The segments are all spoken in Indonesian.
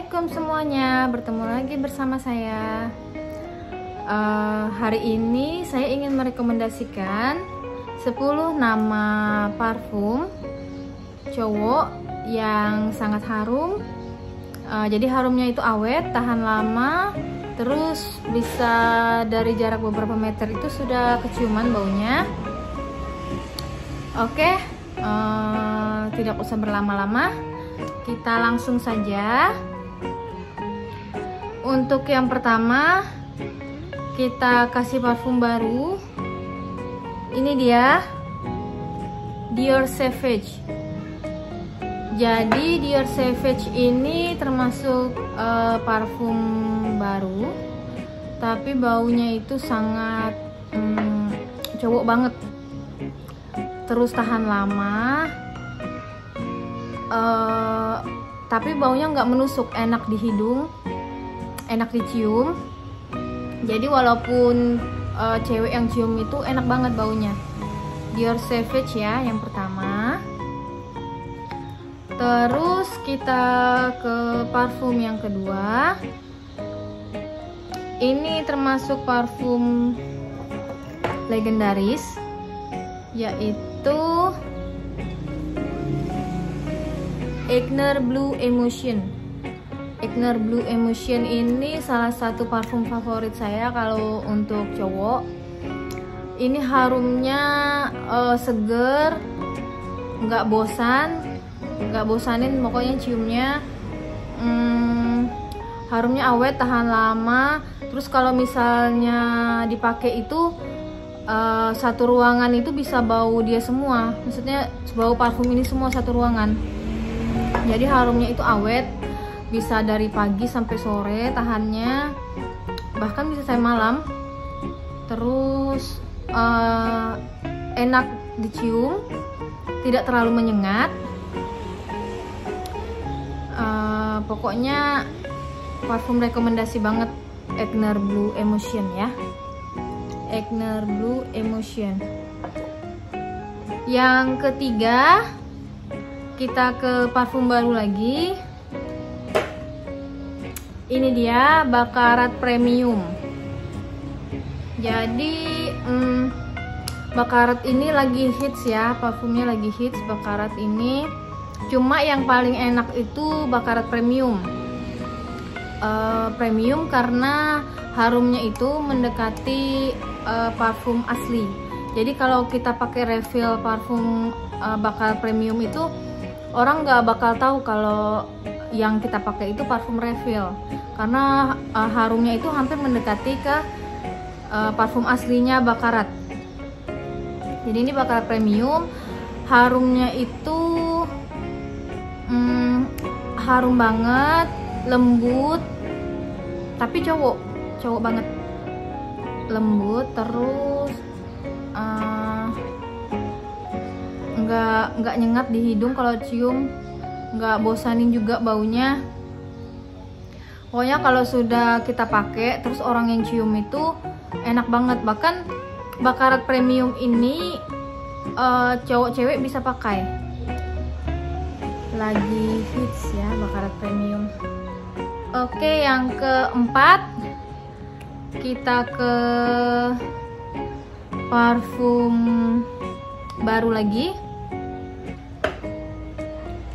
Assalamualaikum semuanya, bertemu lagi bersama saya. Hari ini saya ingin merekomendasikan 10 nama parfum cowok yang sangat harum. Jadi harumnya itu awet, tahan lama, terus bisa dari jarak beberapa meter itu sudah keciuman baunya. Oke, tidak usah berlama-lama, kita langsung saja. Untuk yang pertama kita kasih parfum baru. Ini dia, Dior Sauvage. Jadi Dior Sauvage ini termasuk parfum baru, tapi baunya itu sangat cowok banget, terus tahan lama, tapi baunya nggak menusuk, enak di hidung, enak dicium. Jadi walaupun cewek yang cium itu enak banget baunya. Dior Sauvage ya yang pertama. Terus kita ke parfum yang kedua. Ini termasuk parfum legendaris, yaitu Aigner Blue Emotion. Aigner Blue Emotion ini salah satu parfum favorit saya kalau untuk cowok. Ini harumnya seger, nggak bosan, nggak bosanin pokoknya ciumnya. Harumnya awet, tahan lama. Terus kalau misalnya dipakai itu satu ruangan itu bisa bau dia semua, maksudnya bau parfum ini semua satu ruangan. Jadi harumnya itu awet, bisa dari pagi sampai sore tahannya, bahkan bisa sampai malam. Terus enak dicium, tidak terlalu menyengat. Pokoknya parfum rekomendasi banget, Aigner Blue Emotion ya. Aigner Blue Emotion. Yang ketiga, kita ke parfum baru lagi. Ini dia, Baccarat Premium. Jadi Baccarat ini lagi hits ya, parfumnya lagi hits Baccarat ini. Cuma yang paling enak itu Baccarat Premium. Premium karena harumnya itu mendekati parfum asli. Jadi kalau kita pakai refill parfum Baccarat Premium itu, orang nggak bakal tahu kalau yang kita pakai itu parfum refill, karena harumnya itu hampir mendekati ke parfum aslinya Baccarat. Jadi ini Baccarat Premium, harumnya itu harum banget, lembut, tapi cowok banget, lembut, terus nggak nyengat di hidung kalau cium, nggak bosanin juga baunya. Pokoknya kalau sudah kita pakai terus orang yang cium itu enak banget. Bahkan Baccarat Premium ini cowok cewek bisa pakai, lagi hits ya Baccarat Premium. Oke, yang keempat kita ke parfum baru lagi.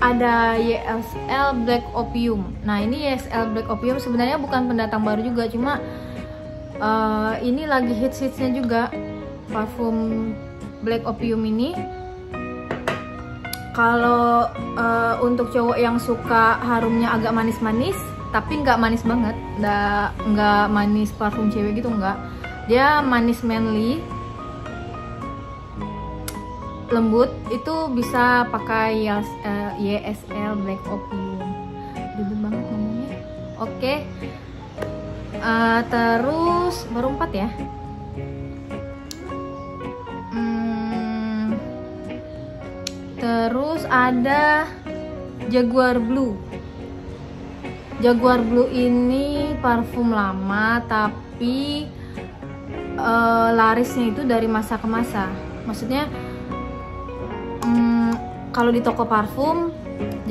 Ada YSL Black Opium. Nah, ini YSL Black Opium sebenarnya bukan pendatang baru juga, cuma ini lagi hits-hitsnya juga parfum Black Opium ini. Kalau untuk cowok yang suka harumnya agak manis-manis, tapi nggak manis banget, nggak manis parfum cewek gitu, nggak. Dia manis manly, lembut, itu bisa pakai YSL Black Opium. Duduk banget ngomongnya. Oke, terus baru 4 ya. Terus ada Jaguar Blue. Jaguar Blue ini parfum lama, tapi larisnya itu dari masa ke masa. Maksudnya kalau di toko parfum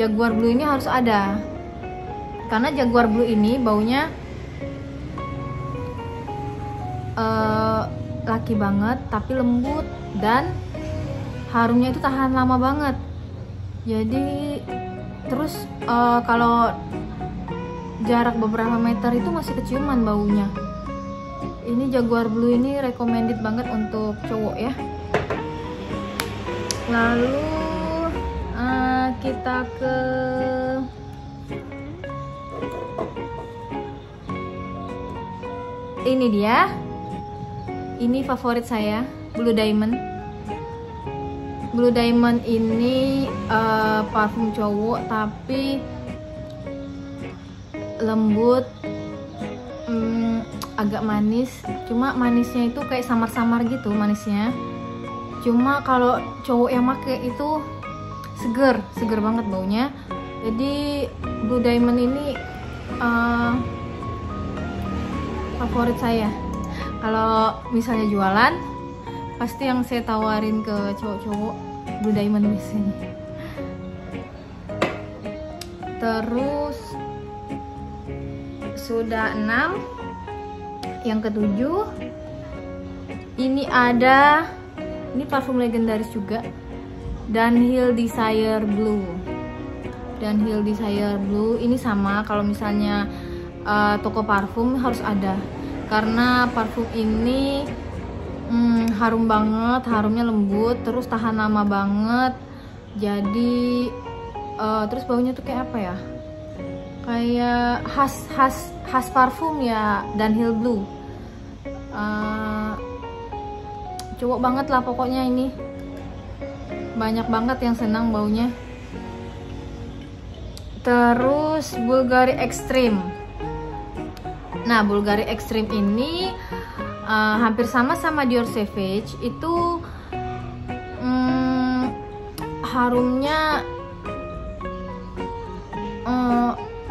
Jaguar Blue ini harus ada. Karena Jaguar Blue ini baunya laki banget, tapi lembut dan harumnya itu tahan lama banget. Jadi terus kalau jarak beberapa meter itu masih keciuman baunya. Ini Jaguar Blue ini recommended banget untuk cowok ya. Lalu kita ke ini dia. Ini favorit saya, Blue Diamond. Blue Diamond ini parfum cowok tapi lembut, agak manis. Cuma manisnya itu kayak samar-samar gitu manisnya. Cuma kalau cowok yang pakai itu seger, seger banget baunya. Jadi Blue Diamond ini favorit saya. Kalau misalnya jualan, pasti yang saya tawarin ke cowok-cowok Blue Diamond biasanya. Terus sudah 6, yang ke-7 ini ada, ini parfum legendaris juga, Dunhill Desire Blue. Dunhill Desire Blue ini sama, kalau misalnya toko parfum harus ada, karena parfum ini harum banget, harumnya lembut, terus tahan lama banget. Jadi terus baunya tuh kayak apa ya, kayak khas parfum ya, Dunhill Blue. Cowok banget lah pokoknya, ini banyak banget yang senang baunya. Terus Bulgari Extreme. Nah, Bulgari Extreme ini hampir sama Dior Sauvage itu, harumnya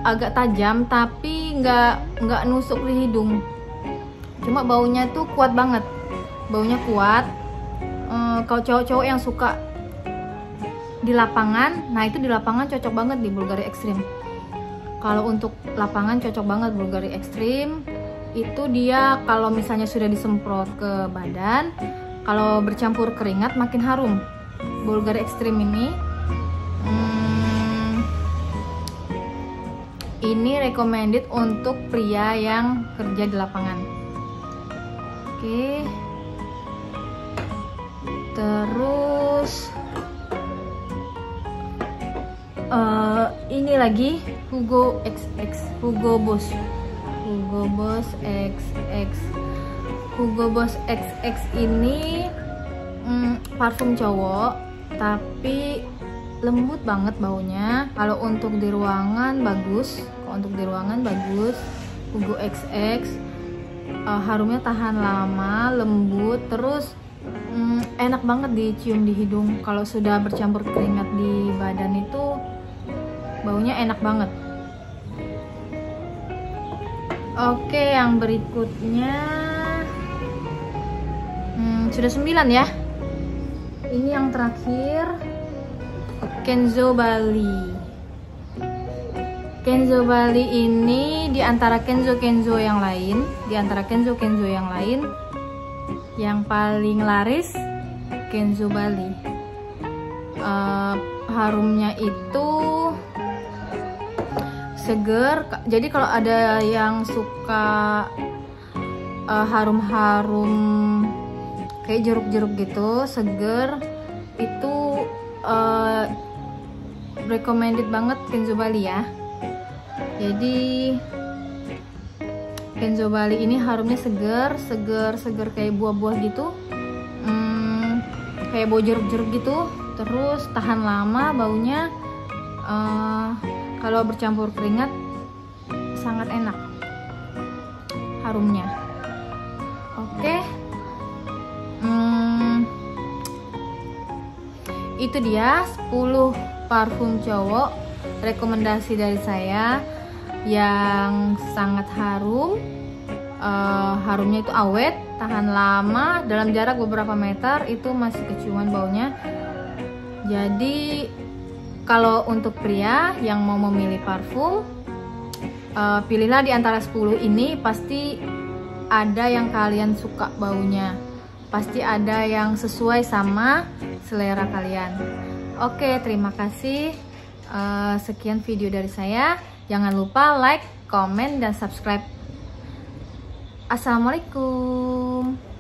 agak tajam tapi nggak nusuk di hidung. Cuma baunya tuh kuat banget, baunya kuat. Kalau cowok-cowok yang suka di lapangan, nah itu di lapangan cocok banget di Bulgari Extreme. Kalau untuk lapangan cocok banget Bulgari Extreme. Itu dia kalau misalnya sudah disemprot ke badan, kalau bercampur keringat makin harum Bulgari Extreme ini. Ini recommended untuk pria yang kerja di lapangan. Oke. Terus ini lagi Hugo XX, Hugo Boss XX ini parfum cowok tapi lembut banget baunya. Kalau untuk di ruangan bagus, Hugo XX harumnya tahan lama, lembut, terus enak banget dicium di hidung. Kalau sudah bercampur keringat di badan itu baunya enak banget. Oke, yang berikutnya sudah 9 ya. Ini yang terakhir, Kenzo Bali. Kenzo Bali ini diantara Kenzo-Kenzo yang lain, yang paling laris Kenzo Bali. Harumnya itu seger. Jadi kalau ada yang suka harum-harum kayak jeruk-jeruk gitu, seger, itu recommended banget Kenzo Bali ya. Jadi Kenzo Bali ini harumnya seger kayak buah-buah gitu, kayak bau jeruk-jeruk gitu, terus tahan lama baunya. Kalau bercampur keringat sangat enak harumnya. Oke. Itu dia 10 parfum cowok rekomendasi dari saya yang sangat harum. Harumnya itu awet, tahan lama, dalam jarak beberapa meter itu masih keciuman baunya. Jadi kalau untuk pria yang mau memilih parfum, Pilihlah di antara 10 ini, pasti ada yang kalian suka baunya, pasti ada yang sesuai sama selera kalian. Oke, terima kasih. Sekian video dari saya. Jangan lupa like, komen, dan subscribe. Assalamualaikum.